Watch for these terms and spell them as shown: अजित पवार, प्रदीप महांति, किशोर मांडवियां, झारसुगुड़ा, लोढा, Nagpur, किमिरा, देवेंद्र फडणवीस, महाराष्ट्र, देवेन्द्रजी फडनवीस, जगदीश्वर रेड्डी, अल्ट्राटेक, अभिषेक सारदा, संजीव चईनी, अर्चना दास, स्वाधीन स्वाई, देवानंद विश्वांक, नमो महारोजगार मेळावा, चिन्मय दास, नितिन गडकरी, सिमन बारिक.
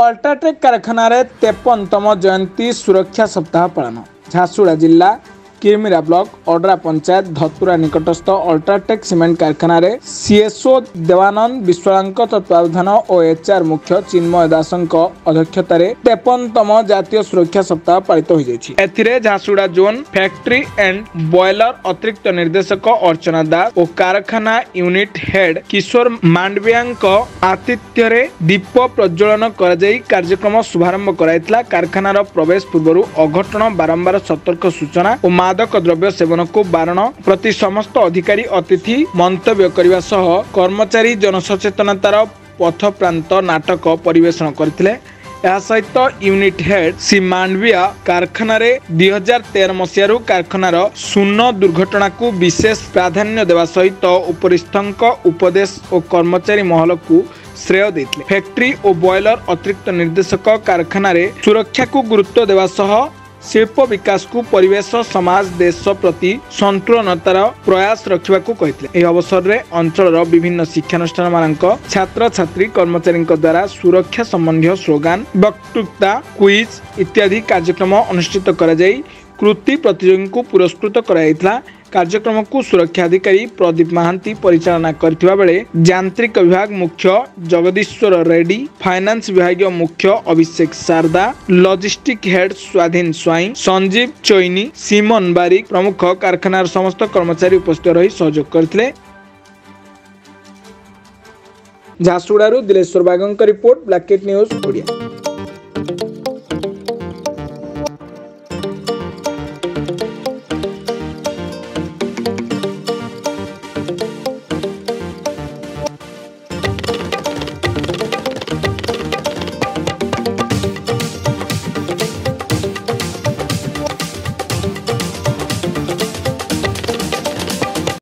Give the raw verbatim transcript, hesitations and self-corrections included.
अल्ट्राटेक कारखाना तेपनतम जयंती सुरक्षा सप्ताह पालन। झारसुगुड़ा जिला किमिरा ब्लॉक ओडरा पंचायत धतुरा निकटस्थ अल्ट्राटेक सीमेंट कारखाना सीएसओ देवानंद विश्वांक तत्वावधान और एचआर मुख्य चिन्मय दास अध्यक्षतार तेपनतम जातीय सुरक्षा सप्ताह पालित हो जाए। झारसुगुड़ा zone factory and boiler अतिरिक्त निर्देशक अर्चना दास और कारखाना यूनिट हेड किशोर मांडवियां आतिथ्य दीप प्रज्वलन कार्यक्रम शुभारंभ कराइला। कारखानार प्रवेश पूर्व अघटन बारंबार सतर्क सूचना और मादक द्रव्य सेवन को बारण प्रति समस्त अधिकारी अतिथि मंतव्य करने सह कर्मचारी जनसचेतनतार पथ प्रांत नाटक परिवेषण करथिले। यह सहित यूनिट हेड सी मांडविया कारखाना दुई हजार तेर मसीह कारखानार शून्य दुर्घटना को विशेष प्राधान्य देवा सहित उपरिस्थक उपदेश और कर्मचारी महल को श्रेय देते। फैक्ट्री और बॉयलर अतिरिक्त निर्देशक कारखाना सुरक्षा को गुरुत्व देवा सह शिल्प विकास को परिवेश समाज देश प्रति संतुलनतार प्रयास रखा कहते। अवसर में अंचल विभिन्न शिक्षानुष्ठान मान छात्र छात्री कर्मचारी द्वारा सुरक्षा संबंधी स्लोगान वक्तृता क्विज इत्यादि कार्यक्रम अनुष्ठित कर कृति प्रतियोगी को पुरस्कृत कर कार्यक्रम को सुरक्षा अधिकारी प्रदीप महांति परिचालना करथिबा बेले यांत्रिक विभाग मुख्य जगदीश्वर रेड्डी, फाइनेंस विभाग मुख्य अभिषेक सारदा, लॉजिस्टिक हेड स्वाधीन स्वाई, संजीव चईनी, सिमन बारिक प्रमुख कारखानार समस्त कर्मचारी उपस्थित रही सहयोग करथिले। झारसुगुड़ा दिलेश्वर बागंक रिपोर्ट ब्लैकेट न्यूज ओडिया।